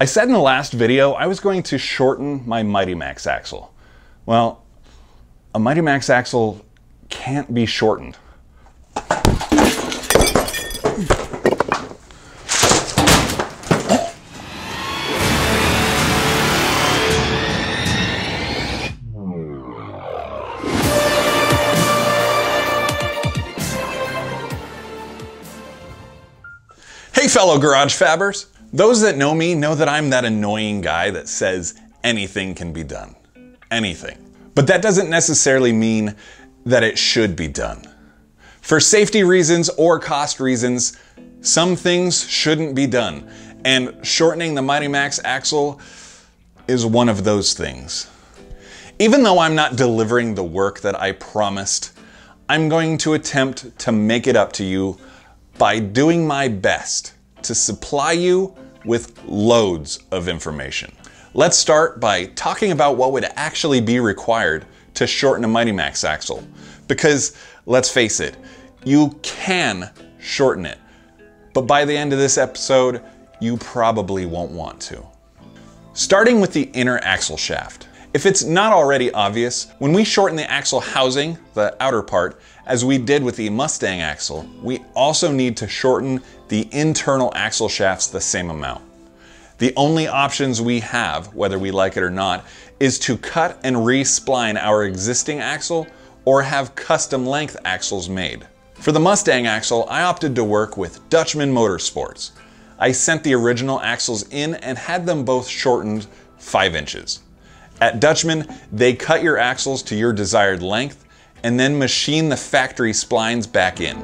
I said in the last video I was going to shorten my Mighty Max axle. Well, a Mighty Max axle can't be shortened. Hey fellow garage fabbers! Those that know me know that I'm that annoying guy that says anything can be done. Anything. But that doesn't necessarily mean that it should be done. For safety reasons or cost reasons, some things shouldn't be done. And shortening the Mighty Max axle is one of those things. Even though I'm not delivering the work that I promised, I'm going to attempt to make it up to you by doing my best to supply you with loads of information. Let's start by talking about what would actually be required to shorten a Mighty Max axle. Because let's face it, you can shorten it, but by the end of this episode, you probably won't want to. Starting with the inner axle shaft. If it's not already obvious, when we shorten the axle housing, the outer part, as we did with the Mustang axle, we also need to shorten the internal axle shafts the same amount. The only options we have, whether we like it or not, is to cut and re-spline our existing axle or have custom length axles made. For the Mustang axle, I opted to work with Dutchman Motorsports. I sent the original axles in and had them both shortened 5 inches. At Dutchman, they cut your axles to your desired length and then machine the factory splines back in.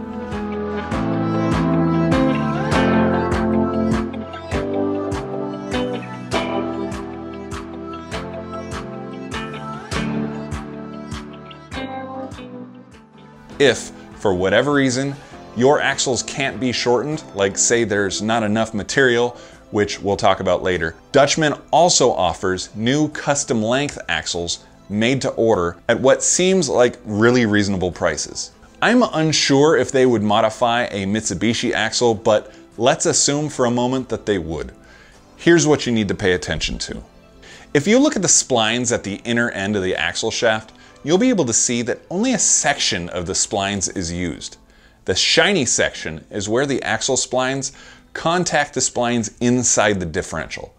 If, for whatever reason, your axles can't be shortened, like say there's not enough material, which we'll talk about later, Dutchman also offers new custom length axles made to order at what seems like really reasonable prices. I'm unsure if they would modify a Mitsubishi axle, but let's assume for a moment that they would. Here's what you need to pay attention to. If you look at the splines at the inner end of the axle shaft, you'll be able to see that only a section of the splines is used. The shiny section is where the axle splines contact the splines inside the differential.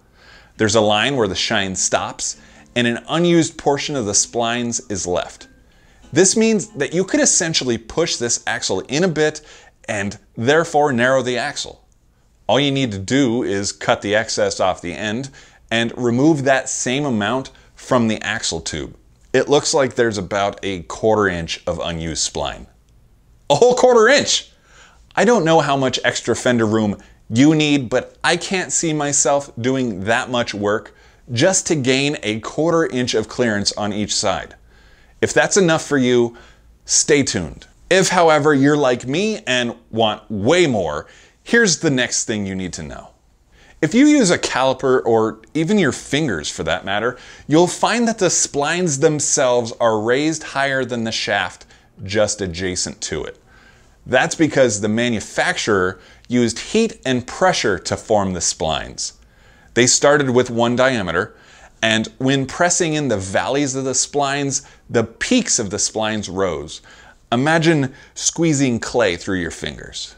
There's a line where the shine stops and an unused portion of the splines is left. This means that you could essentially push this axle in a bit and therefore narrow the axle. All you need to do is cut the excess off the end and remove that same amount from the axle tube. It looks like there's about a 1/4 inch of unused spline. A whole 1/4 inch! I don't know how much extra fender room you need, but I can't see myself doing that much work just to gain a 1/4 inch of clearance on each side. If that's enough for you, stay tuned. If, however, you're like me and want way more, here's the next thing you need to know. If you use a caliper or even your fingers for that matter, you'll find that the splines themselves are raised higher than the shaft just adjacent to it. That's because the manufacturer used heat and pressure to form the splines. They started with one diameter, and when pressing in the valleys of the splines, the peaks of the splines rose. Imagine squeezing clay through your fingers.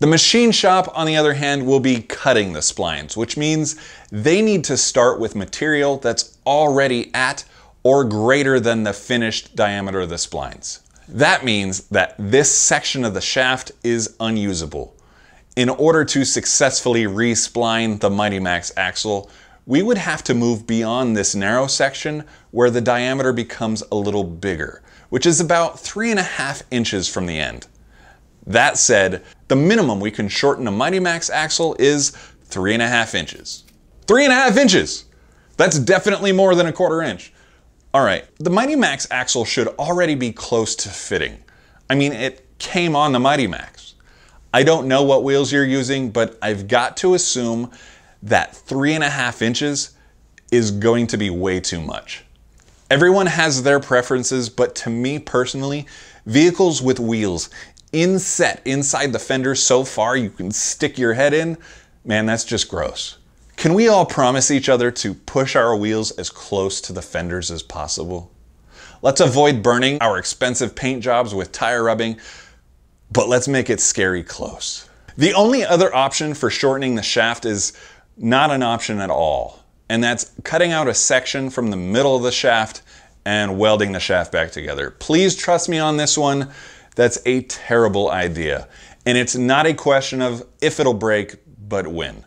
The machine shop, on the other hand, will be cutting the splines, which means they need to start with material that's already at or greater than the finished diameter of the splines. That means that this section of the shaft is unusable. In order to successfully re-spline the Mighty Max axle, we would have to move beyond this narrow section where the diameter becomes a little bigger, which is about 3.5 inches from the end. That said, the minimum we can shorten a Mighty Max axle is 3.5 inches. 3.5 inches! That's definitely more than a 1/4 inch. Alright, the Mighty Max axle should already be close to fitting. I mean, it came on the Mighty Max. I don't know what wheels you're using, but I've got to assume that 3.5 inches is going to be way too much. Everyone has their preferences, but to me personally, vehicles with wheels inset inside the fender so far you can stick your head in, man, that's just gross. Can we all promise each other to push our wheels as close to the fenders as possible? Let's avoid burning our expensive paint jobs with tire rubbing, but let's make it scary close. The only other option for shortening the shaft is not an option at all, and that's cutting out a section from the middle of the shaft and welding the shaft back together. Please trust me on this one, that's a terrible idea. And it's not a question of if it'll break, but when.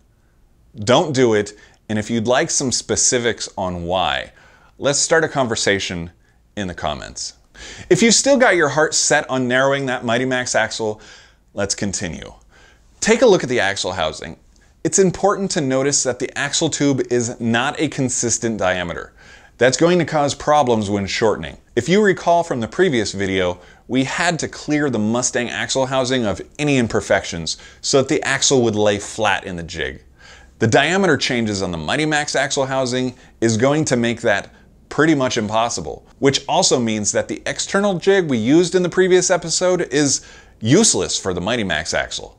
Don't do it, and if you'd like some specifics on why, let's start a conversation in the comments. If you've still got your heart set on narrowing that Mighty Max axle, let's continue. Take a look at the axle housing. It's important to notice that the axle tube is not a consistent diameter. That's going to cause problems when shortening. If you recall from the previous video, we had to clear the Mustang axle housing of any imperfections so that the axle would lay flat in the jig. The diameter changes on the Mighty Max axle housing is going to make that pretty much impossible, which also means that the external jig we used in the previous episode is useless for the Mighty Max axle.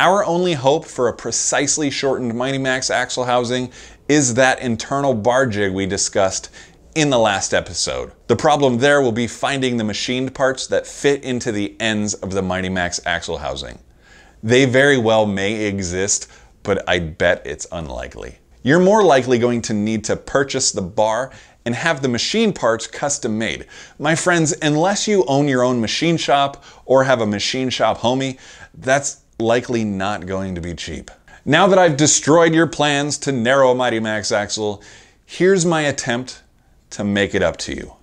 Our only hope for a precisely shortened Mighty Max axle housing is that internal bar jig we discussed in the last episode. The problem there will be finding the machined parts that fit into the ends of the Mighty Max axle housing. They very well may exist, but I bet it's unlikely. You're more likely going to need to purchase the bar and have the machine parts custom made. My friends, unless you own your own machine shop or have a machine shop homie, that's likely not going to be cheap. Now that I've destroyed your plans to narrow a Mighty Max axle, here's my attempt to make it up to you.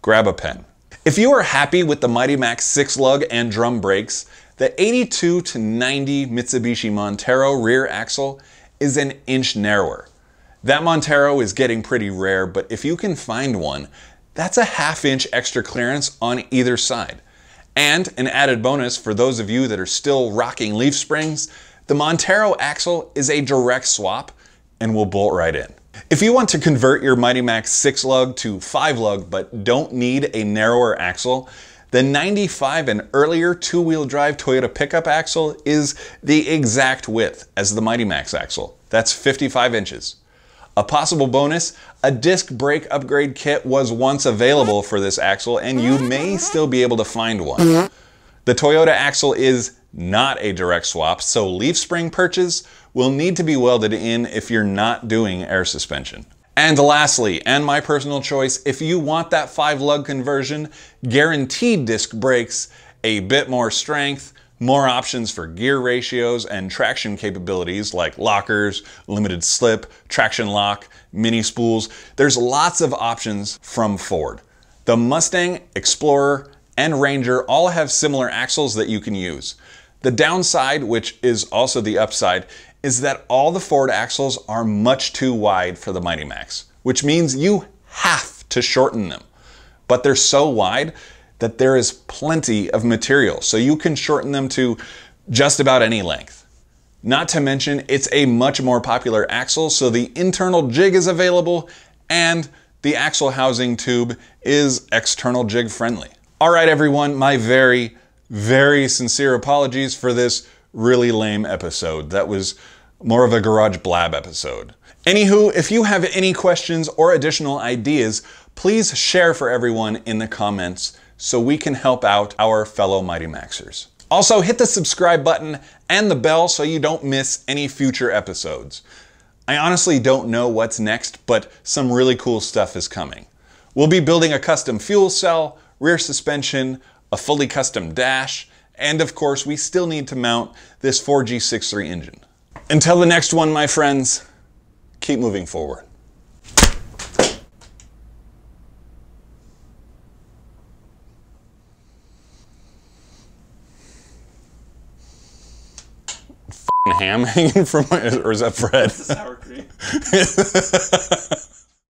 Grab a pen. If you are happy with the Mighty Max 6-lug and drum brakes, the 82 to 90 Mitsubishi Montero rear axle is an inch narrower. That Montero is getting pretty rare, but if you can find one, that's a half-inch extra clearance on either side. And an added bonus for those of you that are still rocking leaf springs, the Montero axle is a direct swap and will bolt right in. If you want to convert your Mighty Max 6-lug to 5-lug but don't need a narrower axle, the 95 and earlier two-wheel drive Toyota pickup axle is the exact width as the Mighty Max axle. That's 55 inches. A possible bonus, a disc brake upgrade kit was once available for this axle and you may still be able to find one. The Toyota axle is not a direct swap, so leaf spring perches will need to be welded in if you're not doing air suspension. And lastly, and my personal choice, if you want that 5-lug conversion, guaranteed disc brakes, a bit more strength, more options for gear ratios and traction capabilities like lockers, limited slip, traction lock, mini spools. There's lots of options from Ford. The Mustang, Explorer, and Ranger all have similar axles that you can use. The downside, which is also the upside, is that all the Ford axles are much too wide for the Mighty Max, which means you have to shorten them. But they're so wide that there is plenty of material, so you can shorten them to just about any length. Not to mention, it's a much more popular axle, so the internal jig is available and the axle housing tube is external jig friendly. All right, everyone, my very, very sincere apologies for this really lame episode. That was more of a garage blab episode. Anywho, if you have any questions or additional ideas, please share for everyone in the comments so we can help out our fellow Mighty Maxers. Also, hit the subscribe button and the bell so you don't miss any future episodes. I honestly don't know what's next, but some really cool stuff is coming. We'll be building a custom fuel cell, rear suspension, a fully custom dash, and of course, we still need to mount this 4G63 engine. Until the next one, my friends, keep moving forward. F***ing ham hanging from my, or is that Fred? Sour cream.